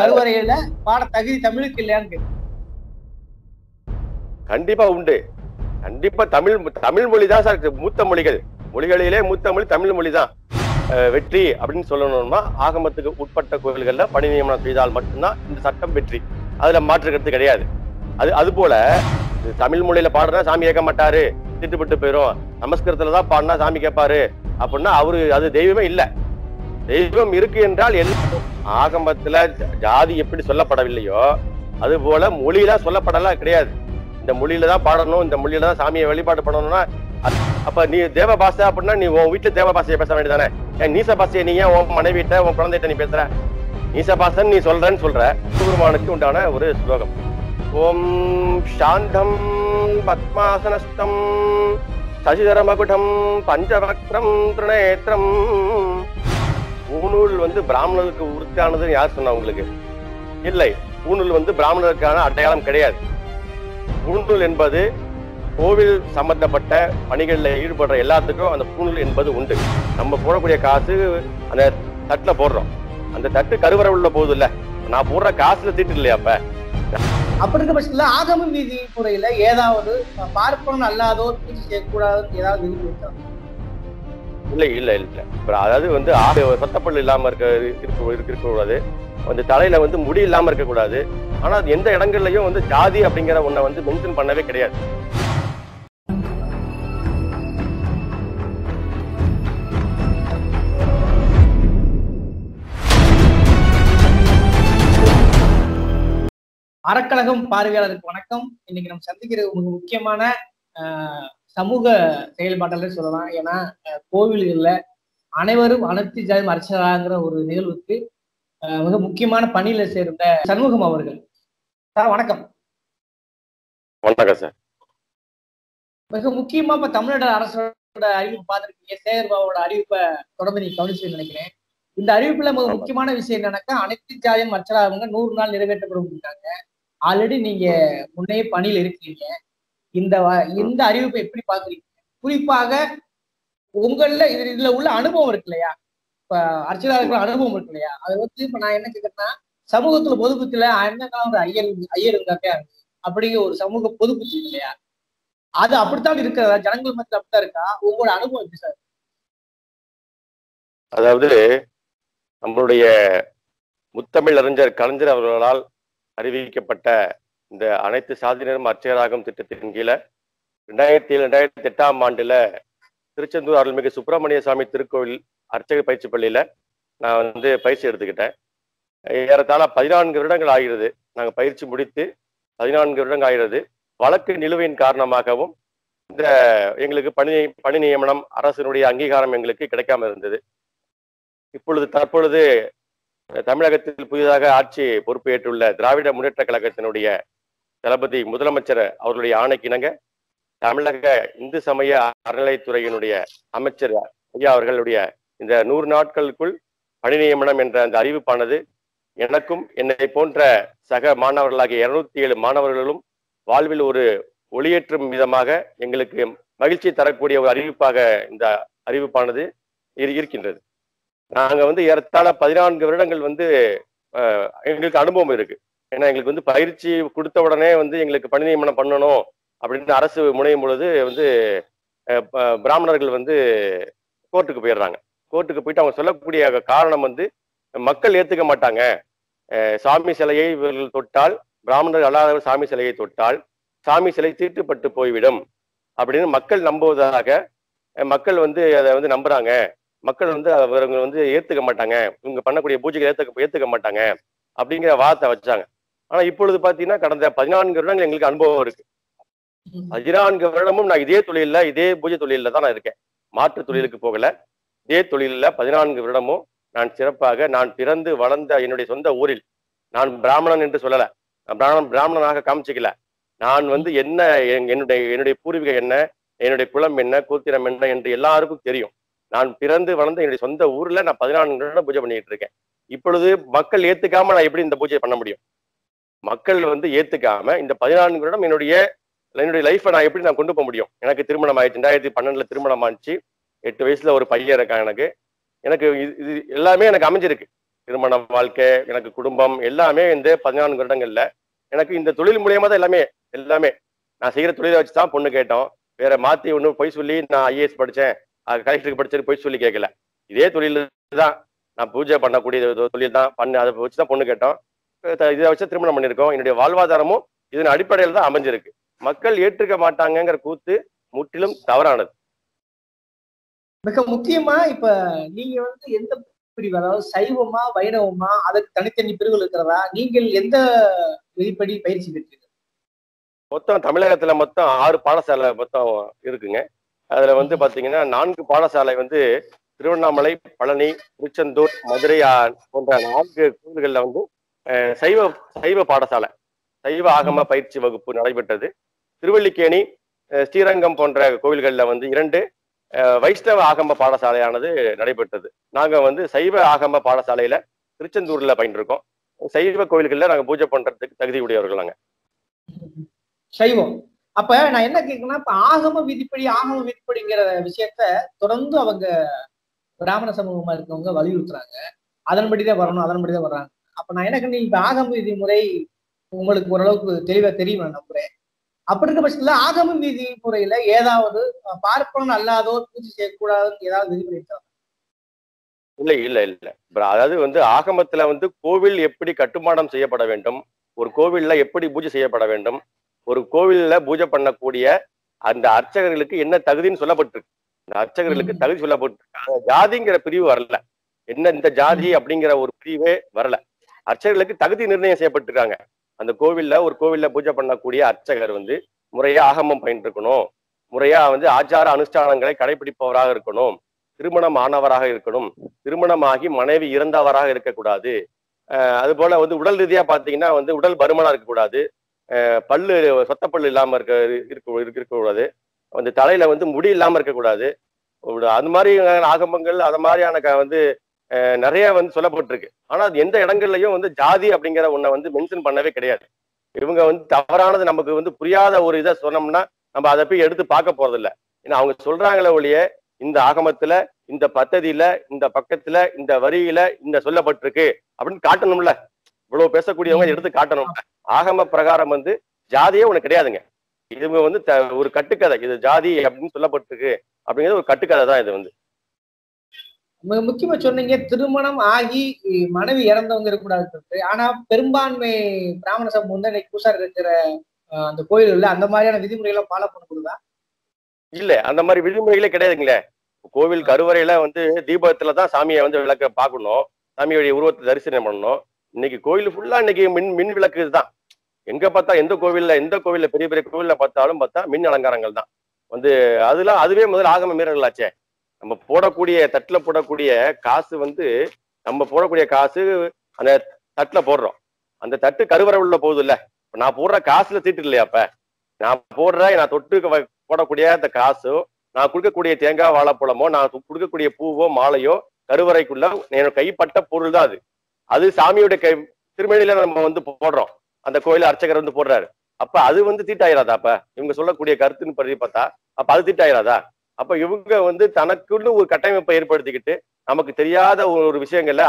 கருவறையில பாட தகுதி தமிழுக்கு இல்லையான்னு கண்டிப்பா உண்டு. கண்டிப்பா தமிழ் மொழி தான் சார் மூத்த மொழிகள், மொழிகளிலே மூத்த மொழி தமிழ் மொழி தான். வெற்றி அப்படின்னு சொல்லணும்னா ஆகமத்துக்கு உட்பட்ட கோயில்கள்ல பணி நியமனம் செய்தால் மட்டும்தான் இந்த சட்டம் வெற்றி, அதுல மாற்றுக்கிறது கிடையாது. அது போல தமிழ் மொழியில பாடுனா சாமி கேட்க மாட்டாரு, திட்டுப்பட்டு போயிடும். நமஸ்கிருதத்துல தான் பாடினா சாமி கேட்பாரு அப்படின்னா அவரு அது தெய்வமே இல்லை. தெய்வம் இருக்கு என்றால் எல்லாரும் ஆகமத்துல ஜாதி எப்படி சொல்லப்படவில்லையோ அது போல மொழியெல்லாம் சொல்லப்படலாம் கிடையாது. இந்த மொழியில தான் பாடணும், இந்த மொழியில தான் சாமியை வழிபாடு பண்ணணும்னா அப்ப நீ தேவ பாஷை அப்படின்னா நீ உன் வீட்டுல தேவ பாஷையை பேச வேண்டியதானே? நீச பாஷையை நீ ஏன் உன் மனைவிட்ட உன் குழந்தைகிட்ட நீ பேசுற? நீச பாஷன்னு நீ சொல்றன்னு சொல்ற. குருமானுக்கு உண்டான ஒரு ஸ்லோகம் ஓம் சாந்தம் பத்மாசனஸ்தம் சசிதரமகுடம் பஞ்சவக்ரம் திருநேத்திரம். ஊநூல் வந்து பிராமணருக்கு உறுத்தானதுன்னு யார் சொன்னா உங்களுக்கு? இல்லை, ஊநூல் வந்து பிராமணருக்கான அடையாளம் கிடையாது. ஊநூல் என்பது கோவில் சம்பந்தப்பட்ட பணிகளில் ஈடுபடுற எல்லாத்துக்கும் அந்த ஊநூல் என்பது உண்டு. நம்ம போடக்கூடிய காசு அந்த தட்டில் போடுறோம், அந்த தட்டு கருவறை உள்ள போகுது இல்ல, நான் போடுற காசுல தீட்டு இல்லையா? அப்ப இருக்க பட்சத்துல ஆகம நீதி முறையில ஏதாவது பார்ப்பன அல்லாதோர் செய்யக்கூடாது ஏதாவது இல்லை இல்லை இல்லை. அதாவது வந்து சொத்தப்பள்ளு இல்லாமல் இருக்கக்கூடாது, வந்து தலையில வந்து முடி இல்லாமல் இருக்கக்கூடாது. ஆனால் அது எந்த இடங்கள்லையும் வந்து ஜாதி அப்படிங்கிற ஒன்றை வந்து மென்ஷன் பண்ணவே கிடையாது. அறக்கழகம் பார்வையாளருக்கு வணக்கம். இன்னைக்கு நம்ம சந்திக்கிறது ஒரு முக்கியமான சமூக செயல்பாட்டாளர் சொல்லலாம். ஏன்னா கோவில்கள்ல அனைவரும் அனைத்து ஜாதி அர்ச்சகராங்கிற ஒரு நிகழ்வுக்கு மிக முக்கியமான பணியில சேர்ந்த சண்முகம் அவர்கள். சார் வணக்கம். வணக்கம் சார். மிக முக்கியமா இப்ப தமிழ்நாடு அரசோட அறிவிப்பு பார்த்துருக்கீங்க, சேகர்பாபுவோட அறிவிப்பை தொடர்ந்து நீங்க கவனிச்சு நினைக்கிறேன். இந்த அறிவிப்புல மிக முக்கியமான விஷயம் என்னன்னாக்கா அனைத்து ஜாதியும் அர்ச்சகராக 100 நாள் நிறைவேற்றப்படுவாங்க. ஆல்ரெடி நீங்க முன்னையே பணியில இருக்கீங்க. இந்த அறிவிப்பை எப்படி பாக்குறீங்க? குறிப்பாக உங்கள இதுல உள்ள அனுபவம் இருக்கு இல்லையா, இப்ப அர்ச்சகரா இருக்கிற அனுபவம் இருக்கு இல்லையா, அதை வந்து இப்ப நான் என்ன கேட்கறேன்னா சமூகத்துல பொதுப்புத்துல ஒரு ஐயர் இருந்தாக்கா அப்படிங்கிற ஒரு சமூக பொதுப்புத்தி இல்லையா, அது அப்படித்தான் இருக்கிறதா? ஜனங்கள் மத்தியில் அப்படித்தான் இருக்கா? உங்களோட அனுபவம் எப்படி சார்? அதாவது நம்மளுடைய முத்தமிழ் அறிஞர் கலைஞர் அவர்களால் அறிவிக்கப்பட்ட இந்த அனைத்து சாதியினரும் அர்ச்சகராகும் திட்டத்தின் கீழே 2008 திருச்செந்தூர் அருள்மிகு சுப்பிரமணிய சுவாமி திருக்கோவில் அர்ச்சக பயிற்சி பள்ளியில நான் வந்து பயிற்சி எடுத்துக்கிட்டேன். ஏறத்தாழ 14 வருடங்கள் ஆகிறது. நாங்கள் பயிற்சி முடித்து 14 வருடங்கள் ஆகிறது. வழக்கு நிலுவையின் காரணமாகவும் இந்த எங்களுக்கு பணி நியமனம் அரசினுடைய அங்கீகாரம் எங்களுக்கு கிடைக்காம இருந்தது. தற்பொழுது தமிழகத்தில் புதிதாக ஆட்சி பொறுப்பேற்றுள்ள திராவிட முன்னேற்ற கழகத்தினுடைய தளபதி முதலமைச்சர் அவர்களுடைய ஆணைக்கிணங்க தமிழக இந்து சமய அறநிலைத்துறையினுடைய அமைச்சர் ஐயா அவர்களுடைய இந்த 100 நாட்களுக்குள் பணி நியமனம் என்ற அந்த அறிவிப்பானது எனக்கும் என்னை போன்ற சக மாணவர்களாகிய 207 மாணவர்களும் வாழ்வில் ஒரு ஒளியேற்றும் விதமாக எங்களுக்கு மகிழ்ச்சி தரக்கூடிய ஒரு அறிவிப்பாக இந்த அறிவிப்பானது இருக்கின்றது. நாங்கள் வந்து ஏறத்தாழ 14 வருடங்கள் வந்து எங்களுக்கு அனுபவம் இருக்கு. ஏன்னா எங்களுக்கு வந்து பயிற்சி கொடுத்த உடனே வந்து எங்களுக்கு பணி நியமனம் பண்ணணும் அப்படின்னு அரசு முனையும் பொழுது வந்து பிராமணர்கள் வந்து கோர்ட்டுக்கு போயிடுறாங்க. கோர்ட்டுக்கு போயிட்டு அவங்க சொல்லக்கூடிய காரணம் வந்து மக்கள் ஏற்றுக்க மாட்டாங்க, சாமி சிலையை இவர்கள் தொட்டால், பிராமணர்கள் அல்லாதவர் சாமி சிலையை தொட்டால் சாமி சிலை தீட்டுப்பட்டு போய்விடும் அப்படின்னு மக்கள் நம்புவதாக மக்கள் வந்து அதை வந்து நம்புறாங்க. மக்கள் வந்து இவங்க வந்து ஏற்றுக்க மாட்டாங்க, இவங்க பண்ணக்கூடிய பூஜைகள் ஏற்றுக்க மாட்டாங்க அப்படிங்கிற வார்த்தை வச்சாங்க. ஆனா இப்பொழுது பாத்தீங்கன்னா கடந்த 14 வருடங்கள் எங்களுக்கு அனுபவம் இருக்கு. 14 வருடமும் நான் இதே தொழில, இதே பூஜை தொழில தான் நான் இருக்கேன். மாற்று தொழிலுக்கு போகல, இதே தொழில 14 வருடமும் நான் சிறப்பாக நான் பிறந்து வளர்ந்த என்னுடைய சொந்த ஊரில் நான் பிராமணன் என்று சொல்லல, பிராமணனாக காமிச்சிக்கல. நான் வந்து என்ன என்னுடைய பூர்வீகம் என்ன, என்னுடைய குலம் என்ன, கோத்திரம் என்ன என்று எல்லாருக்கும் தெரியும். நான் பிறந்து வளர்ந்த என்னுடைய சொந்த ஊர்ல நான் 14 வருடம் பூஜை பண்ணிட்டு இருக்கேன். இப்பொழுது மக்கள் ஏத்துக்காம நான் எப்படி இந்த பூஜையை பண்ண முடியும்? மக்கள் வந்து ஏத்துக்காம இந்த 14 வருடம் என்னுடைய லைஃபை நான் எப்படி நான் கொண்டு போக முடியும்? எனக்கு திருமணம் ஆயிடுச்சு, 2012 திருமணம் ஆயிடுச்சு. 8 வயசுல ஒரு பையன் இருக்கான். எனக்கு எல்லாமே எனக்கு அமைஞ்சிருக்கு. திருமண வாழ்க்கை, எனக்கு குடும்பம் எல்லாமே இந்த 14 வருடங்கள்ல எனக்கு இந்த தொழில் மூலியமா தான் எல்லாமே நான் செய்கிற தொழிலை வச்சு தான் பொண்ணு கேட்டோம். வேற மாற்றி ஒன்றும் போய் சொல்லி நான் IAS படித்தேன், கலெக்டருக்கு படித்தேன்னு போய் சொல்லி கேட்கல. இதே தொழில் தான் நான் பூஜை பண்ணக்கூடிய தொழில் தான் பண்ணு, அதை வச்சு தான் பொண்ணு கேட்டோம், இதை வச்சு திருமணம் பண்ணியிருக்கோம். என்னுடைய வாழ்வாதாரமும் இதன் அடிப்படையில் தான் அமைஞ்சிருக்கு. மக்கள் ஏற்றுக்க மாட்டாங்கிற கூத்து முற்றிலும் தவறானது. மிக முக்கியமா இப்ப நீங்க வந்து எந்த பிரிவு, அதாவது சைவமா வைணவமா, அதுக்கு தனித்தனி பிரிவுகள் இருக்கிறதா? நீங்கள் எந்த விதிப்படி பயிற்சி பெற்றீங்க? மொத்தம் தமிழகத்துல மொத்தம் 6 பாடசாலை மொத்தம் இருக்குங்க. அதுல வந்து பாத்தீங்கன்னா 4 பாடசாலை வந்து திருவண்ணாமலை, பழனி, திருச்செந்தூர், மதுரை போன்ற 4 கோயில்கள்ல வந்து சைவ பாடசாலை, சைவ ஆகம பயிற்சி வகுப்பு நடைபெற்றது. திருவல்லிக்கேணி, ஸ்ரீரங்கம் போன்ற கோயில்களில் வந்து 2 வைஷ்ணவ ஆகம பாடசாலையானது நடைபெற்றது. நாங்கள் வந்து சைவ ஆகம பாடசாலையில திருச்செந்தூர்ல பயின்றிருக்கோம். சைவ கோயில்களில் நாங்கள் பூஜை பண்றதுக்கு தகுதி உடையவர்கள் நாங்கள். சைவம் அப்ப நான் என்ன கேட்கணும்னா, இப்ப ஆகம விதிப்படிங்கிற விஷயத்த தொடர்ந்து அவங்க பிராமண சமூகமா இருக்கவங்க வலியுறுத்துறாங்க, அதன்படிதான் வர்றாங்க. அப்ப நான் எனக்கு இப்ப ஆகம விதிமுறை உங்களுக்கு ஓரளவுக்கு தெளிவா தெரியும் நான் நம்புறேன். அப்படி இருக்க பட்சத்துல ஆகம விதி முறையில ஏதாவது பார்ப்பன அல்லாதோர் பூஜை செய்யக்கூடாதுன்னு ஏதாவது விதிமுறை இருக்கா? இல்ல, அதாவது வந்து ஆகமத்துல வந்து கோவில் எப்படி கட்டுமானம் செய்யப்பட வேண்டும், ஒரு கோவில்ல எப்படி பூஜை செய்யப்பட வேண்டும், ஒரு கோவில்ல பூஜை பண்ணக்கூடிய அந்த அர்ச்சகர்களுக்கு என்ன தகுதின்னு சொல்லப்பட்டிருக்கு. அந்த அர்ச்சகர்களுக்கு தகுதி சொல்லப்பட்டிருக்கு. ஜாதிங்கிற பிரிவு வரல, என்ன இந்த ஜாதி அப்படிங்கிற ஒரு பிரிவே வரல. அர்ச்சகர்களுக்கு தகுதி நிர்ணயம் செய்யப்பட்டிருக்காங்க. அந்த ஒரு கோவில்ல பூஜை பண்ணக்கூடிய அர்ச்சகர் வந்து முறையா ஆகமம் பயின்றிருக்கணும், முறையா வந்து ஆச்சார அனுஷ்டானங்களை கடைபிடிப்பவராக இருக்கணும், திருமணம் ஆனவராக இருக்கணும், திருமணமாகி மனைவி இறந்தவராக இருக்கக்கூடாது. அது போல வந்து உடல் ரீதியா பாத்தீங்கன்னா வந்து உடல் பருமனா இருக்கக்கூடாது, பல்லு சொத்தப்பல்லு இல்லாம இருக்கக்கூடாது, வந்து தலையில வந்து முடி இல்லாம இருக்கக்கூடாது. அது மாதிரியான ஆகமங்கள், அது மாதிரியான வந்து நிறைய வந்து சொல்லப்பட்டிருக்கு. ஆனா அது எந்த இடங்கள்லயும் வந்து ஜாதி அப்படிங்கிற ஒன்றை வந்து மென்ஷன் பண்ணவே கிடையாது. இவங்க வந்து தவறானது நமக்கு வந்து புரியாத ஒரு இதை சொன்னோம்னா நம்ம அதை போய் எடுத்து பார்க்க போறது இல்லை. ஏன்னா அவங்க சொல்றாங்களே ஒழிய இந்த ஆகமத்துல, இந்த பத்ததியில, இந்த பக்கத்துல, இந்த வரியில இந்த சொல்லப்பட்டிருக்கு அப்படின்னு காட்டணும்ல. இவ்வளவு பேசக்கூடியவங்க எடுத்து காட்டணும். ஆகம பிரகாரம் வந்து ஜாதியே ஒண்ணு கிடையாதுங்க. இவங்க வந்து ஒரு கட்டுக்கதை, இது ஜாதி அப்படின்னு சொல்லப்பட்டிருக்கு அப்படிங்கிறது ஒரு கட்டுக்கதை தான். இது வந்து மிக முக்கியமா சொன்னீங்க, திருமணம் ஆகி மனைவி இறந்தவங்க இருக்கக்கூடாது. ஆனா பெரும்பான்மை பிராமண சமூகம் வந்து இன்னைக்கு பூசாரி இருக்கிற அந்த கோயில்கள்ல அந்த மாதிரியான விதிமுறைகளை ஃபாலோ பண்ணக்கூடாதா? இல்ல, அந்த மாதிரி விதிமுறைகளே கிடையாதுங்களே. கோவில் கருவறையில வந்து தீபத்துலதான் சாமியை வந்து விளக்க பார்க்கணும், சாமியுடைய உருவத்தை தரிசனம் பண்ணணும். இன்னைக்கு கோயில் ஃபுல்லா இன்னைக்கு மின் விளக்கு தான். எங்க பார்த்தா எந்த கோவில்ல பெரிய கோவில்ல பார்த்தாலும் மின் அலங்காரங்கள் தான் வந்து. அதெல்லாம் அதுவே முதல்ல ஆகம மீறல்களாச்சே. நம்ம போடக்கூடிய தட்டில் போடக்கூடிய காசு வந்து நம்ம போடக்கூடிய காசு அந்த தட்டில் போடுறோம், அந்த தட்டு கருவறை உள்ள போகுது இல்லை. இப்போ நான் போடுற காசுல தீட்டு இல்லையா? அப்ப நான் தொட்டு போடக்கூடிய அந்த காசோ, நான் கொடுக்கக்கூடிய தேங்காய் வாழைப்பழமோ, நான் கொடுக்கக்கூடிய பூவோ மாலையோ கருவறைக்குள்ள என்னோட கைப்பட்ட பொருள் தான் அது. அது சாமியோட திருமணியில நம்ம வந்து போடுறோம், அந்த கோயில அர்ச்சகர் வந்து போடுறாரு. அப்ப அது வந்து தீட்டாயிராதா? அப்ப இவங்க சொல்லக்கூடிய கருத்துன்னு பற்றி பார்த்தா அப்ப அது தீட்டாயிராதா? அப்ப இவங்க வந்து தனக்குன்னு ஒரு கட்டமைப்பை ஏற்படுத்திக்கிட்டு நமக்கு தெரியாத ஒரு விஷயங்கள்ல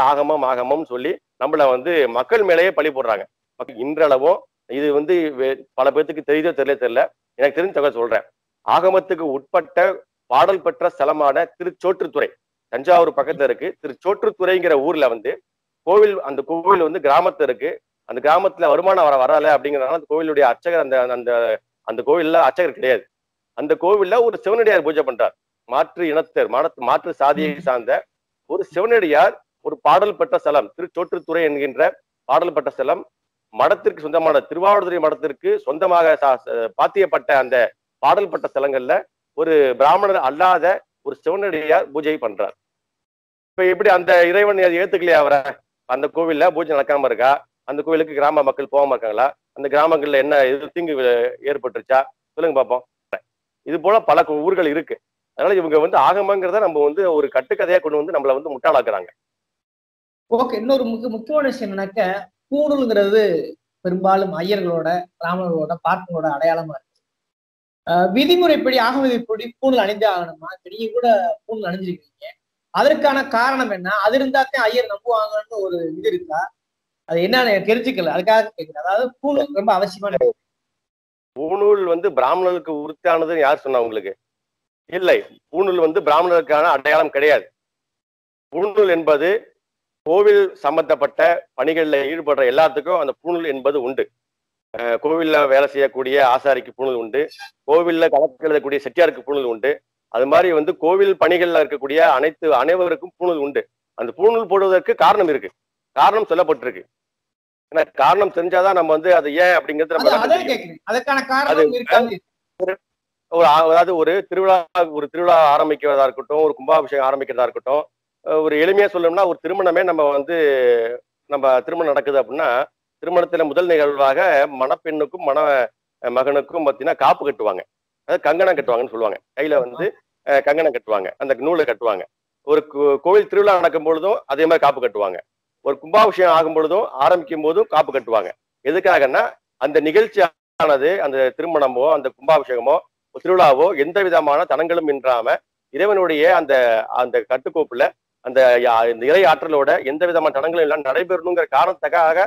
ஆகமம்னு சொல்லி நம்மள வந்து மக்கள் மேலேயே பழி போடுறாங்க. இன்றளவும் இது வந்து பல பேர்த்துக்கு தெரியுதோ தெரியல. எனக்கு தெரிஞ்ச தகவல் சொல்றேன். ஆகமத்துக்கு உட்பட்ட பாடல் பெற்ற ஸ்தலமான திருச்சோற்றுத்துறை, தஞ்சாவூர் பக்கத்துல இருக்கு. திருச்சோற்றுத்துறைங்கிற ஊர்ல வந்து கோவில், அந்த கோவில் வந்து கிராமத்துல இருக்கு. அந்த கிராமத்துல வருமானம் வரல அப்படிங்கிறதுனால அந்த கோவிலுடைய அர்ச்சகர் அந்த கோவில்ல அர்ச்சகர் கிடையாது. அந்த கோவில்ல ஒரு சிவனடியார் பூஜை பண்றார். மாற்று சாதியை சார்ந்த ஒரு சிவனடியார், ஒரு பாடல் பெற்ற ஸ்தலம் திருச்சோற்றுத்துறை என்கின்ற பாடல் பெற்ற ஸ்தலம், மடத்திற்கு சொந்தமான திருவாவடுதுறை மடத்திற்கு சொந்தமாக பாத்தியப்பட்ட அந்த பாடல் பெற்ற ஸ்தலங்கள்ல ஒரு பிராமணர் அல்லாத ஒரு சிவனடியார் பூஜை பண்றார். இப்ப எப்படி அந்த இறைவன் ஏத்துக்கலையா? அவரை அந்த கோவில்ல பூஜை நடக்காம இருக்கா? அந்த கோவிலுக்கு கிராம மக்கள் போகாம இருக்காங்களா? அந்த கிராமங்கள்ல என்ன தீங்கு ஏற்பட்டுருச்சா? சொல்லுங்க பார்ப்போம். இது போல பல ஊர்கள் இருக்கு. அதனால இவங்க வந்து ஆகமங்கிறத நம்ம வந்து ஒரு கட்டுக்கதையா கொண்டு வந்து நம்மள வந்து முட்டாளாக்குறாங்க. ஓகே, இன்னொரு முக்கியமான விஷயம் என்னன்னாக்க, பூணூல்ங்கிறது பெரும்பாலும் ஐயர்களோட, பிராமணர்களோட, பார்ப்பனோட அடையாளமா இருக்கு. விதிமுறைப்படி ஆகம விதிப்படி பூணூல் அணிந்தே ஆகணுமா? பெரிய கூட பூணூல் அணிஞ்சிருக்கீங்க. அதற்கான காரணம் என்ன? அது இருந்தாத்தே ஐயர் நம்புவாங்கன்னு ஒரு இது இருக்கா? அது என்னன்னு தெரிஞ்சுக்கல, அதுக்காக கேட்கிறேன். அதாவது பூணூல் ரொம்ப அவசியமான, பூணூல் வந்து பிராமணர்களுக்கு உறுத்தானதுன்னு யார் சொன்னா உங்களுக்கு? இல்லை, பூணூல் வந்து பிராமணர்களுக்கான அடையாளம் கிடையாது. பூணூல் என்பது கோவில் சம்பந்தப்பட்ட பணிகளில் ஈடுபடுற எல்லாத்துக்கும் அந்த பூணூல் என்பது உண்டு. கோவில்ல வேலை செய்யக்கூடிய ஆசாரிக்கு பூணூல் உண்டு, கோவில்ல கணக்கு எழுதக்கூடிய செட்டியாருக்கு பூணூல் உண்டு. அது மாதிரி வந்து கோவில் பணிகள்ல இருக்கக்கூடிய அனைவருக்கும் பூணூல் உண்டு. அந்த பூணூல் போடுவதற்கு காரணம் இருக்கு, காரணம் சொல்லப்பட்டிருக்கு. காரணம் தெரிஞ்சாதான் நம்ம வந்து அது ஏன் அப்படிங்கிறது. அதாவது ஒரு திருவிழா ஆரம்பிக்கிறதா இருக்கட்டும், ஒரு கும்பாபிஷேகம் ஆரம்பிக்கிறதா இருக்கட்டும், ஒரு எளிமையா சொல்லணும்னா ஒரு திருமணமே நம்ம திருமணம் நடக்குது அப்படின்னா, திருமணத்துல முதல் நிகழ்வாக மணப்பெண்ணுக்கும் மண மகனுக்கும் பார்த்தீங்கன்னா காப்பு கட்டுவாங்க, அதாவது கங்கணம் கட்டுவாங்கன்னு சொல்லுவாங்க. கையில வந்து கங்கணம் கட்டுவாங்க, அந்த நூலை கட்டுவாங்க. ஒரு கோவில் திருவிழா நடக்கும் பொழுதும் அதே மாதிரி காப்பு கட்டுவாங்க. ஒரு கும்பாபிஷேகம் ஆகும் பொழுதும் ஆரம்பிக்கும் போதும் காப்பு கட்டுவாங்க. எதுக்காகன்னா அந்த நிகழ்ச்சியானது, அந்த திருமணமோ அந்த கும்பாபிஷேகமோ திருவிழாவோ எந்த விதமான தடங்களும் இன்றாம இறைவனுடைய அந்த அந்த கட்டுக்கோப்புல அந்த இறை ஆற்றலோட எந்த விதமான தடங்களும் எல்லாம் நடைபெறணுங்கிற காரணத்துக்காக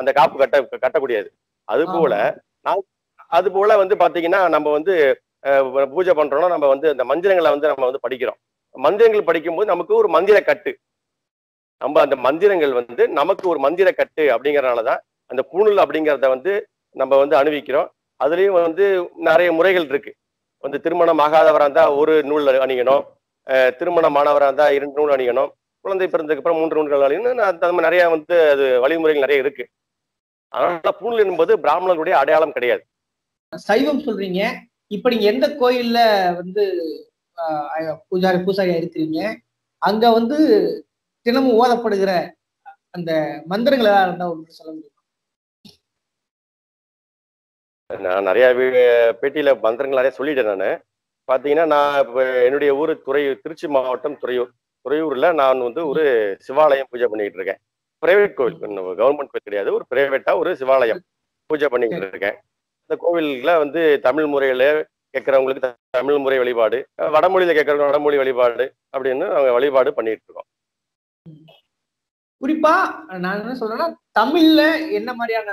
அந்த காப்பு கட்டக்கூடியது. அது போல வந்து பாத்தீங்கன்னா நம்ம வந்து பூஜை பண்றோம்னா நம்ம வந்து அந்த மந்திரங்களை வந்து நம்ம வந்து படிக்கிறோம். மந்திரங்கள் படிக்கும்போது நமக்கு ஒரு மந்திர கட்டு, நம்ம அந்த மந்திரங்கள் வந்து நமக்கு ஒரு மந்திர கட்டு அப்படிங்கறதுனாலதான் அந்த பூணூல் அப்படிங்கிறத வந்து நம்ம வந்து அணிவிக்கிறோம். அதுலயும் வந்து நிறைய முறைகள் இருக்கு. வந்து திருமணம் ஆகாதவராக இருந்தா ஒரு நூல் அணியணும், திருமணமானவராக இருந்தா 2 நூல் அணியணும், குழந்தை பிறந்ததுக்கு அப்புறம் 3 நூல்கள் அணியணும். அது நிறைய வந்து அது வழிமுறைகள் நிறைய இருக்கு. அதனால பூணூல் என்பது பிராமணர்களுடைய அடையாளம் கிடையாது. சைவம் சொல்றீங்க, இப்ப நீங்க எந்த கோயில்ல வந்து பூசாரியா இருக்கிறீங்க, அங்க வந்து தினமும் ஓதப்படுகிற அந்த மந்திரங்கள் ஏதாவது இருந்தா உங்களுக்கு சொல்ல முடியுமா? நான் நிறைய பேட்டியில மந்திரங்கள் நிறைய சொல்லிட்டேன். நான் பாத்தீங்கன்னா நான் இப்போ என்னுடைய ஊர் துறையூர், திருச்சி மாவட்டம் துறையூர்ல நான் வந்து ஒரு சிவாலயம் பூஜை பண்ணிக்கிட்டு இருக்கேன். பிரைவேட் கோவில், கவர்மெண்ட் கோவில் கிடையாது, ஒரு பிரைவேட்டா ஒரு சிவாலயம் பூஜை பண்ணிக்கிட்டு இருக்கேன். இந்த கோவில்ல வந்து தமிழ் முறையில கேட்கறவங்களுக்கு தமிழ் முறை வழிபாடு, வடமொழியில கேட்கறவங்க வடமொழி வழிபாடு அப்படின்னு அவங்க வழிபாடு பண்ணிட்டு இருக்கோம். குறிப்பா நான் என்ன சொல்றேன்னா, தமிழ்ல என்ன மாதிரியான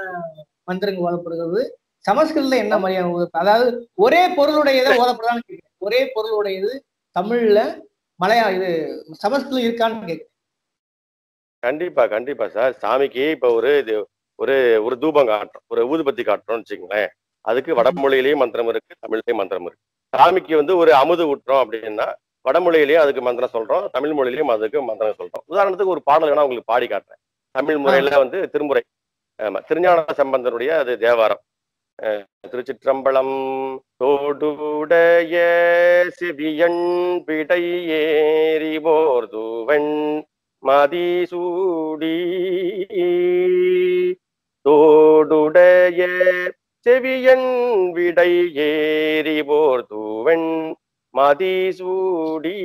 மந்திரங்கள் ஓதப்படுகிறது, சமஸ்கிருதத்துல என்ன மாதிரியான ஓதப்படுது, அதாவது ஒரே பொருளுடையதை ஓதப்படுதான்னு கேட்கிறேன். ஒரே பொருளுடையது தமிழ்ல மலையாள இது சமஸ்கிருதம் இருக்கான்னு கேட்கிறேன். கண்டிப்பா சார். சாமிக்கு இப்ப ஒரு தூபம் காட்டுறோம், ஒரு ஊதுபத்தி காட்டுறோம்னு வச்சுக்கோங்களேன், அதுக்கு வடமொழியிலேயே மந்திரம் இருக்கு, தமிழ்லேயும் மந்திரம் இருக்கு. சாமிக்கு வந்து ஒரு அமுது ஊட்டுறோம் அப்படின்னா வடமொழியிலேயே அதுக்கு மந்திரம் சொல்றோம், தமிழ் மொழியிலேயும் அதுக்கு மந்திரம் சொல்றோம். உதாரணத்துக்கு ஒரு பாடல் வேணா உங்களுக்கு பாடி காட்டுறேன். தமிழ் முறையில வந்து திருமுறை, திருஞான சம்பந்தனுடைய அது தேவாரம். திருச்சிற்றம்பலம் தோடுடைய சிவியன் பிடை ஏறிவோர் தூவன் மதிசூடி தோடுடைய செவியன் விடை ஏறிவோர் தூவன் மதிசூடி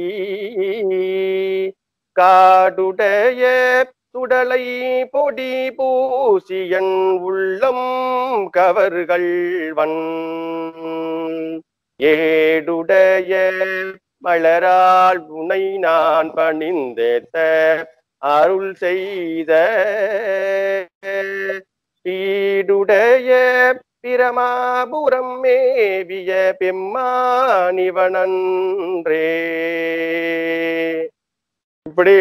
காடுடைய சுடலை பொடி பூசியன் உள்ளம் கவர்கள்வன் ஏடுடைய மலரால் உனை நான் பணிந்தேத்த அருள் செய்த ஈடுடைய பிரமாபுரம் மேவிய பெம்மானிவனன்றே. இப்படி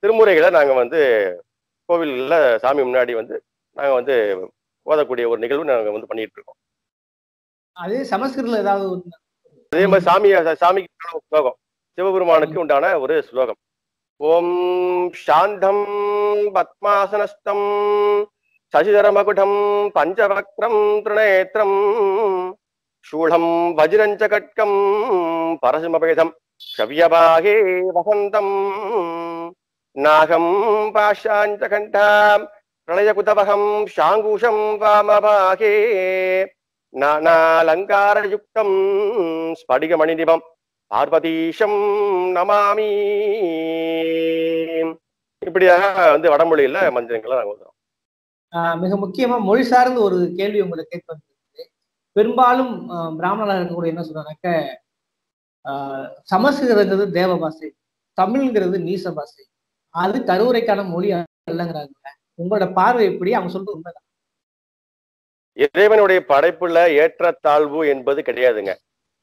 திருமுறைகளை நாங்க வந்து கோவில்ல சாமி முன்னாடி வந்து நாங்க வந்து ஓதக்கூடிய ஒரு நிகழ்வு நாங்க வந்து பண்ணிட்டு இருக்கோம். அது சமஸ்கிருதத்துல ஏதாவது அதே மாதிரி சாமிக்கு ஸ்லோகம், சிவபெருமானுக்கு உண்டான ஒரு ஸ்லோகம். ஓம் சாந்தம் பத்மாசனஸ்தம் சசிதரமகுடம் பஞ்சவக்ரம் திரிநேத்ரம் சூலம் வஜ்ரஞ்சகட்கம் பரசிமபேதம் ஷவ்யபாகே வசந்தம் நாகம் பாஷாஞ்சகண்டாம் பிரளயகுதவகம் சாங்கூஷம் வாமபாகே நானாலங்காரயுக்தம் ஸ்படிகமணிநிபம் பார்வதீஷம் நமாமி. இப்படியாக வந்து வடமொழியில மந்திரங்களை நாங்கள் வந்துடும். மிக முக்கியமா மொழி சார்ந்த ஒரு கேள்வி உங்களை கேட்க வந்திருக்கு. பெரும்பாலும் பிராமணர்கள் கூட என்ன சொல்றாங்க, சமஸ்கிருதங்கிறது தேவ பாஷை, தமிழ்ங்கிறது நீச பாசை, அது கருவறைக்கான மொழி அல்லங்கிறாங்க. உங்களோட பார்வை எப்படி? அவங்க சொல்றது உண்மைதான். இறைவனுடைய படைப்புல ஏற்றத்தாழ்வு என்பது கிடையாதுங்க.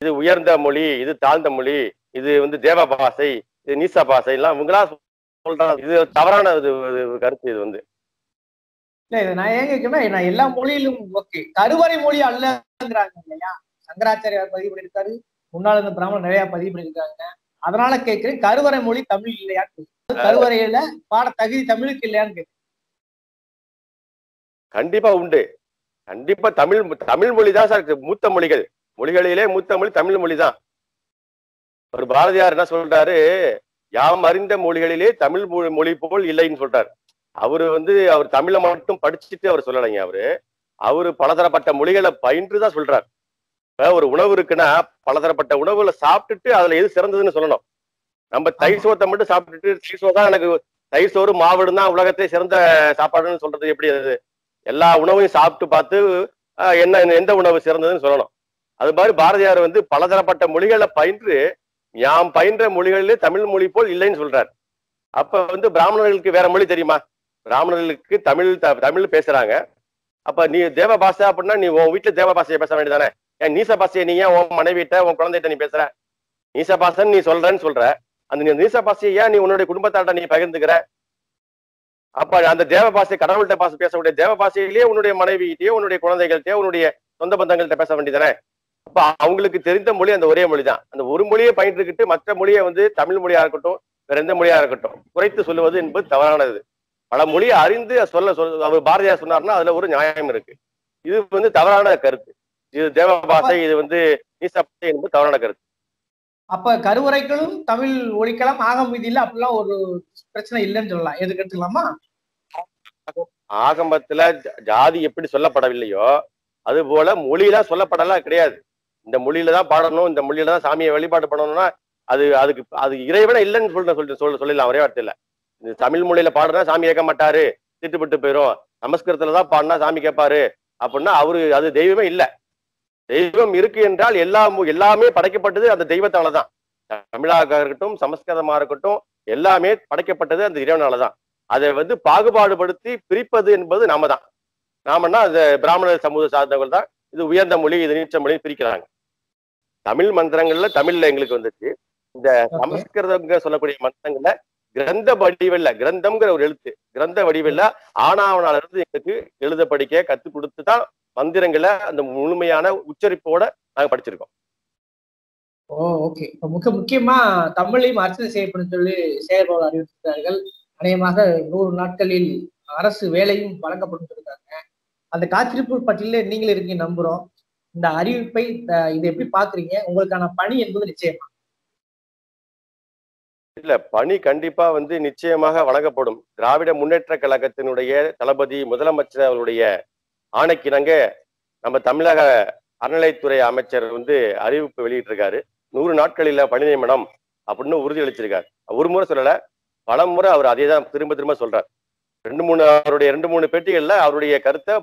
இது உயர்ந்த மொழி, இது தாழ்ந்த மொழி, இது வந்து தேவ பாசை, இது நீச பாசை எல்லாம் அவங்களா சொல்றாங்க. இது தவறான கருத்து. இது வந்து இல்ல, இது நான் ஏன் கேட்கணும்னா, நான் எல்லா மொழியிலும் ஓகே, கருவறை மொழி அல்லங்கிறாங்க இல்லையா? சங்கராச்சாரியார் பதிவு பண்ணிருக்காரு, முன்னாள் இந்த பிராமணர் நிறைய பதிவு பண்ணிருக்காங்க. அதனால கேட்கிறேன், கருவறை மொழி தமிழ் இல்லையான்னு, கருவறையில பாட தகுதி தமிழுக்கு இல்லையான்னு கேட்கிறேன். கண்டிப்பா உண்டு, கண்டிப்பா தமிழ் மொழி தான் சார் மூத்த மொழிகள். மொழிகளிலே மூத்த மொழி தமிழ் மொழி தான். ஒரு பாரதியார் என்ன சொல்றாரு, யாம் அறிந்த மொழிகளிலே தமிழ் மொழி போல் இல்லைன்னு சொல்றாரு. அவரு வந்து அவர் தமிழை மட்டும் படிச்சுட்டு அவர் சொல்லலைங்க. அவரு பலதரப்பட்ட மொழிகளை பயின்று தான் சொல்றாரு. இப்ப ஒரு உணவு இருக்குன்னா பலதரப்பட்ட உணவுல சாப்பிட்டுட்டு அதுல எது சிறந்ததுன்னு சொல்லணும். நம்ம தயிர் சோத்தை மட்டும் சாப்பிட்டுட்டு தயிர் சோ தான் எனக்கு, தயிர் சோறு மாவுடுன்னா உலகத்திலே சிறந்த சாப்பாடுன்னு சொல்றது எப்படி? அது எல்லா உணவையும் சாப்பிட்டு பார்த்து என்ன எந்த உணவு சிறந்ததுன்னு சொல்லணும். அது மாதிரி பாரதியார் வந்து பலதரப்பட்ட மொழிகளை பயின்று யாம் பயின்ற மொழிகளிலே தமிழ் மொழி போல் இல்லைன்னு சொல்றாரு. அப்ப வந்து பிராமணர்களுக்கு வேற மொழி தெரியுமா? பிராமணர்களுக்கு தமிழ் பேசுறாங்க. அப்ப நீ தேவ பாஷை அப்படின்னா நீ உன் வீட்டுல தேவ பாஷையை பேச வேண்டியதானே? ஏன் நீச பாஷையை நீ ஏன் உன் மனைவிட்ட உன் குழந்தைகிட்ட நீ பேசுற? நீச பாஷைன்னு நீ சொல்றன்னு சொல்ற, அந்த நீச பாஷையை ஏன் நீ உன்னுடைய குடும்பத்தாட்ட நீ பகிர்ந்துக்கிற? அப்ப அந்த தேவ பாஷை, கடவுள்கிட்ட பாச பேசக்கூடிய தேவ பாஷையிலேயே உன்னுடைய மனைவிகிட்டயோ உன்னுடைய குழந்தைகள்கிட்டயோ உன்னுடைய சொந்த பந்தங்கள்கிட்ட பேச வேண்டியதானே? அப்ப அவங்களுக்கு தெரிந்த மொழி அந்த ஒரே மொழி தான். அந்த ஒரு மொழியை பயின்றுக்கிட்டு மற்ற மொழியை வந்து தமிழ் மொழியா இருக்கட்டும் வேற எந்த மொழியா இருக்கட்டும் குறைத்து சொல்லுவது என்பது தவறானது. பல மொழியை அறிந்து சொல்ல அவர் பாரதியார் சொன்னார்னா அதுல ஒரு நியாயம் இருக்கு. இது வந்து தவறான கருத்து. இது தேவ பாஷை, இது வந்து நீச பாஷை என்பது தவறான கருத்து. அப்ப கருவறைகளும் தமிழ் ஒழிக்கலாம், ஆகம் வீதியில அப்படிலாம் ஒரு பிரச்சனை இல்லைன்னு சொல்லலாம். எதுக்கு எடுத்துக்கலாமா? ஆகமத்துல ஜாதி எப்படி சொல்லப்படவில்லையோ அது போல மொழியெல்லாம் சொல்லப்படலாம் கிடையாது. இந்த மொழியில தான் பாடணும், இந்த மொழியில தான் சாமியை வழிபாடு பண்ணணும்னா அது அதுக்கு அது இறைவனை இல்லைன்னு சொல்லிடலாம் ஒரே வார்த்தையில. இந்த தமிழ் மொழியில பாடுனா சாமி கேட்க மாட்டாரு, திட்டுப்பட்டு போயிரும். நமஸ்கிருதத்துலதான் பாடினா சாமி கேட்பாரு அப்படின்னா அவரு அது தெய்வமே இல்லை. தெய்வம் இருக்கு என்றால் எல்லாமே படைக்கப்பட்டது அந்த தெய்வத்தாலதான். தமிழாக இருக்கட்டும், சமஸ்கிருதமா இருக்கட்டும், எல்லாமே படைக்கப்பட்டது அந்த இறைவனாலதான். அதை வந்து பாகுபாடுபடுத்தி பிரிப்பது என்பது நாம தான். நாமன்னா அந்த பிராமணர் சமூக சார்ந்தவர்கள் தான் இது உயர்ந்த மொழி, இது நீச்ச மொழி பிரிக்கிறாங்க. தமிழ் மந்திரங்கள்ல தமிழ்ல எங்களுக்கு வந்துச்சு. இந்த சமஸ்கிருதங்க சொல்லக்கூடிய மந்திரங்கள்ல கிரந்த வடிவல்ல, கிரந்தம்ங்கிற ஒரு எழுத்து, கிரந்த வடிவல்ல ஆனாவனால இருந்து எங்களுக்கு எழுத படிக்க கத்து கொடுத்துதான் மந்திரங்களை அந்த முழுமையான உச்சரிப்போட நாங்க படிச்சிருக்கோம். முக்கியமா தமிழையும் அர்ச்சனை செய்யப்படும் சொல்லி செயல்பாடு அறிவித்திருக்கிறார்கள். அநேகமாக 100 நாட்களில் அரசு வேலையும் வழங்கப்படும் இருக்காங்க. அந்த காத்திருப்பு பட்டியல நீங்களே இருக்கீங்க நம்புறோம். இந்த அறிவிப்பை இதை எப்படி பாக்குறீங்க? உங்களுக்கான பணி என்பது நிச்சயமா இல்ல? பணி கண்டிப்பா வந்து நிச்சயமாக வழங்கப்படும். திராவிட முன்னேற்ற கழகத்தினுடைய தளபதி முதலமைச்சர் அவருடைய ஆணைக்கிணங்க நம்ம தமிழக அறநிலைத்துறை அமைச்சர் வந்து அறிவிப்பு வெளியிட்டிருக்காரு. 100 நாட்களில் பணி நியமனம் அப்படின்னு உறுதியளிச்சிருக்காரு. ஒரு முறை சொல்லல, பல முறை அவர் அதே தான் திரும்ப சொல்றார். அவருடைய ரெண்டு மூணு பேட்டிகள்ல அவருடைய கருத்தை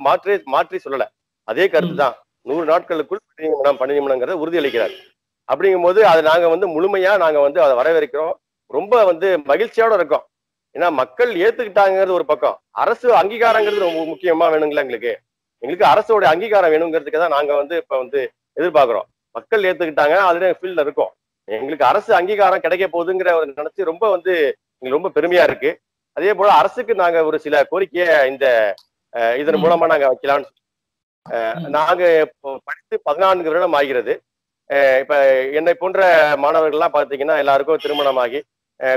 மாற்றி சொல்லல, அதே கருத்து தான். 100 நாட்களுக்குள் பணி நியமனங்கிறத உறுதியளிக்கிறார். அப்படிங்கும் போது அதை நாங்க வந்து முழுமையா நாங்க வந்து அதை வரவேற்கிறோம். ரொம்ப வந்து மகிழ்ச்சியோட இருக்கோம். ஏன்னா மக்கள் ஏத்துக்கிட்டாங்கிறது ஒரு பக்கம், அரசு அங்கீகாரங்கிறது ரொம்ப முக்கியமா வேணுங்களா? எங்களுக்கு அரசோடைய அங்கீகாரம் வேணுங்கிறதுக்கு தான் நாங்க வந்து இப்ப வந்து எதிர்பார்க்கிறோம். மக்கள் ஏத்துக்கிட்டாங்க, அதுல ஃபீல்ட்ல இருக்கும். எங்களுக்கு அரசு அங்கீகாரம் கிடைக்க போகுதுங்கிற ஒரு நினைச்சு ரொம்ப வந்து எங்களுக்கு ரொம்ப பெருமையா இருக்கு. அதே போல அரசுக்கு நாங்க ஒரு சில கோரிக்கையை இந்த இதன் மூலமா நாங்க வைக்கலாம்னு நாங்க படித்து 14 வருடம் ஆகிறது. இப்ப என்னை போன்ற மாணவர்கள்லாம் பாத்தீங்கன்னா எல்லாருக்கும் திருமணமாகி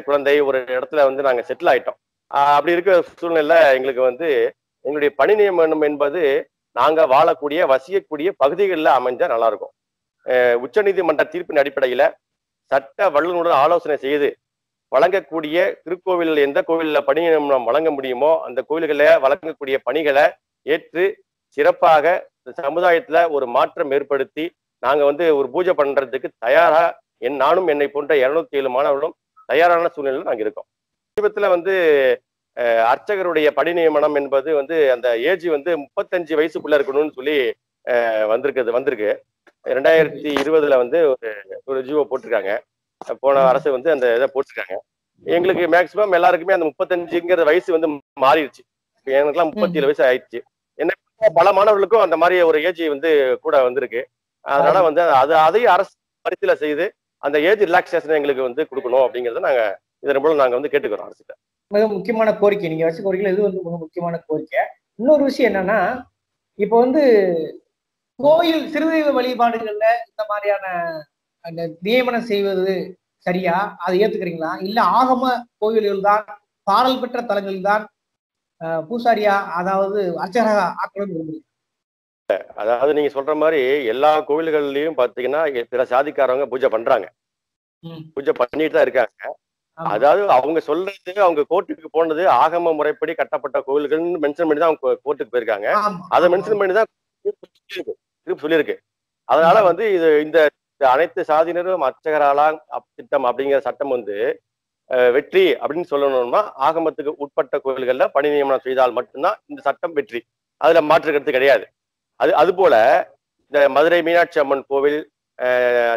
குழந்தை ஒரு இடத்துல வந்து நாங்க செட்டில் ஆயிட்டோம். அப்படி இருக்கிற சூழ்நிலை எங்களுக்கு வந்து எங்களுடைய பணி நியமனம் என்பது நாங்க வாழக்கூடிய வசியக்கூடிய பகுதிகளில் அமைஞ்சா நல்லா இருக்கும். உச்சநீதிமன்ற தீர்ப்பின் அடிப்படையில சட்ட வல்லுநருடன் ஆலோசனை செய்து வழங்கக்கூடிய திருக்கோவில் எந்த கோவில்ல பணி நியமனம் வழங்க முடியுமோ அந்த கோவில்களை வழங்கக்கூடிய பணிகளை ஏற்று சிறப்பாக சமுதாயத்துல ஒரு மாற்றம் ஏற்படுத்தி நாங்க வந்து ஒரு பூஜை பண்றதுக்கு தயாரா நானும் என்னை போன்ற 207 மாணவர்களும் தயாரான சூழ்நிலையில் நாங்க இருக்கோம். சமீபத்துல வந்து அர்ச்சகருடைய பணி நியமனம் என்பது வந்து அந்த ஏஜ் வந்து 35 வயசுக்குள்ள இருக்கணும்னு சொல்லி வந்திருக்கு. 2020ல வந்து ஒரு ஜீவோ போட்டிருக்காங்க, போன அரசு வந்து அந்த இதை போட்டிருக்காங்க. मैक्सीम एल्लारुक्कुमे अंद 35ங்கற வயசு வந்து மாறிடுச்சு எனக்கெல்லாம் 37 வயசு ஆயிடுச்சு என்ன பல மாணவர்களுக்கும் அந்த மாதிரி ஒரு ஏஜ் வந்து கூட வந்திருக்கு அதனால வந்து அது அதை அரசு பரிசில செய்து அந்த ஏஜ் ரிலாக்ஸேஷன் உங்களுக்கு வந்து கொடுக்கணும் அப்படிங்கறத நாங்க இதன் மூலம் நாங்க வந்து கேட்டுக்கறோம் அரசுட்ட மிக முக்கியமான கோரிக்கை நீங்க வச்ச கோரிக்கை இது வந்து மிக முக்கியமான கோரிக்கை இன்னொரு விஷயம் என்னன்னா இப்போ வந்து கோயில் திருதெய்வ வழிபாடுகள்ல இந்த மாதிரியான அந்த நியமனம் செய்வது சரியா அதை ஏத்துக்கிறீங்களா இல்ல ஆகம கோயில்கள் தான் பாடல் பெற்ற தலங்களில் தான் பூசாரியா அதாவது அர்ச்சகராக ஆக்கணும் அதாவது நீங்க சொல்ற மாதிரி எல்லா கோவில்கள்லயும் பாத்தீங்கன்னா பிற சாதிக்காரவங்க பூஜை பண்றாங்க பூஜை பண்ணிட்டு தான் இருக்காங்க அதாவது அவங்க சொல்றது அவங்க கோர்ட்டுக்கு போனது ஆகம முறைப்படி கட்டப்பட்ட கோவில்கள்னு மென்ஷன் பண்ணி தான் அவங்க கோர்ட்டுக்கு போயிருக்காங்க அதை மென்ஷன் பண்ணி தான் சொல்லியிருக்கு அதனால வந்து இது இந்த அனைத்து சாதியினரும் அர்ச்சகராலா திட்டம் அப்படிங்கிற சட்டம் வந்து வெற்றி அப்படின்னு சொல்லணும்னா ஆகமத்துக்கு உட்பட்ட கோவில்கள்ல பணி நியமனம் செய்தால் மட்டும்தான் இந்த சட்டம் வெற்றி அதுல மாற்றுக்கிறது கிடையாது அது அதுபோல இந்த மதுரை மீனாட்சி அம்மன் கோவில்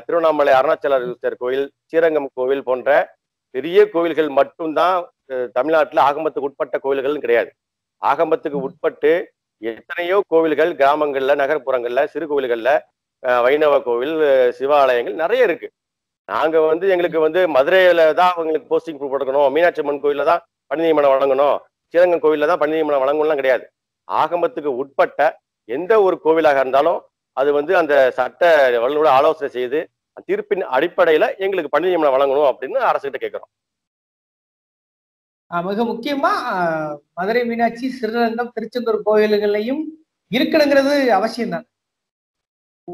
திருவண்ணாமலை அருணாச்சலர் கோவில் ஸ்ரீரங்கம் கோவில் போன்ற பெரிய கோவில்கள் மட்டும்தான் தமிழ்நாட்டில் ஆகமத்துக்கு உட்பட்ட கோவில்கள் கிடையாது ஆகமத்துக்கு உட்பட்டு எத்தனையோ கோவில்கள் கிராமங்கள்ல நகர்ப்புறங்கள்ல சிறு கோவில்கள்ல வைணவ கோவில் சிவாலயங்கள் நிறைய இருக்கு நாங்க வந்து எங்களுக்கு வந்து மதுரையில தான் அவங்களுக்கு போஸ்டிங் கொடுக்கணும் மீனாட்சி அம்மன் கோயில்ல தான் பணி நியமனம் வழங்கணும் ஸ்ரீரங்கம் கோயில்ல தான் பணி நியமனம் வழங்கணும்லாம் கிடையாது ஆகமத்துக்கு உட்பட்ட எந்த ஒரு கோவிலாக இருந்தாலும் அது வந்து அந்த சட்ட வல்லுநரோட ஆலோசனை செய்து தீர்ப்பின் அடிப்படையில எங்களுக்கு பணி நியமனம் வழங்கணும் அப்படின்னு அரசுகிட்ட கேட்கிறோம் மிக முக்கியமா மதுரை மீனாட்சி ஸ்ரீரங்கம் திருச்செந்தூர் கோயில்களையும் இருக்கணுங்கிறது அவசியம் தான்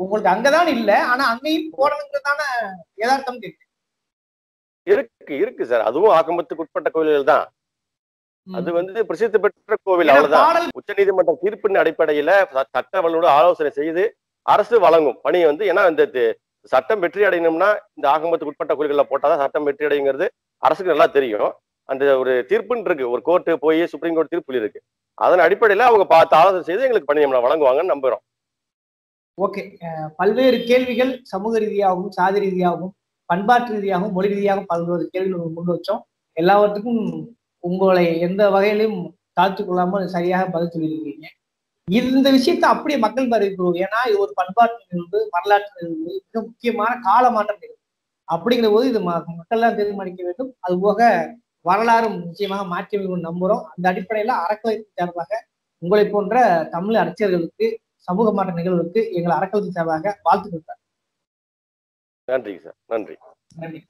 உங்களுக்கு அங்கதான் இல்ல ஆனா அங்கேயும் போறதுங்கிறதான யதார்த்தம் இருக்கு இருக்கு சார் அதுவும் ஆகமத்துக்கு உட்பட்ட கோயில்கள் தான் அது வந்து பிரசித்தி பெற்ற கோவில் அவ்வளவுதான் உச்ச நீதிமன்ற தீர்ப்பின் அடிப்படையில சட்ட வல்லுநரோட ஆலோசனை செய்து அரசு வழங்கும் பணி வந்து ஏன்னா இந்த சட்டம் வெற்றி அடையணும்னா இந்த ஆகமத்துக்கு உட்பட்ட கோயில்கள்ல போட்டாதான் சட்டம் வெற்றி அடையுங்கிறது அரசுக்கு நல்லா தெரியும் அந்த ஒரு தீர்ப்புன்னு இருக்கு ஒரு கோர்ட்டு போய் சுப்ரீம் கோர்ட் தீர்ப்பு இருக்கு அதன் அடிப்படையில அவங்க பார்த்து ஆலோசனை செய்து எங்களுக்கு பணி நியமனம் வழங்குவாங்கன்னு நம்புறோம் ஓகே பல்வேறு கேள்விகள் சமூக ரீதியாகவும் சாதி ரீதியாகவும் பண்பாட்டு ரீதியாகவும் மொழி ரீதியாகவும் பல்வேறு கேள்விகள் முன் வச்சோம் எல்லாவற்றுக்கும் உங்களை எந்த வகையிலும் தாழ்த்து கொள்ளாமல் சரியாக பதில் சொல்லியிருக்கீங்க இந்த விஷயத்தை அப்படியே மக்கள் அறிவிக்கிறோம் ஏன்னா இது ஒரு பண்பாட்டு நிகழ்வு வரலாற்று நிகழ்வு மிக முக்கியமான காலமாற்றம் நிகழ்வு அப்படிங்கிற போது இது மக்கள்லாம் தீர்மானிக்க வேண்டும் அது போக வரலாறும் நிச்சயமாக மாற்றி நம்புறோம் அந்த அடிப்படையில அறக்கலைக்கு சார்பாக உங்களை போன்ற தமிழ் அரசியர்களுக்கு சமூக மாற்ற நிகழ்வுக்கு எங்கள் அறக்கலைக்கு சார்பாக வாழ்த்து கொடுத்தார் நன்றி சார் நன்றி நன்றி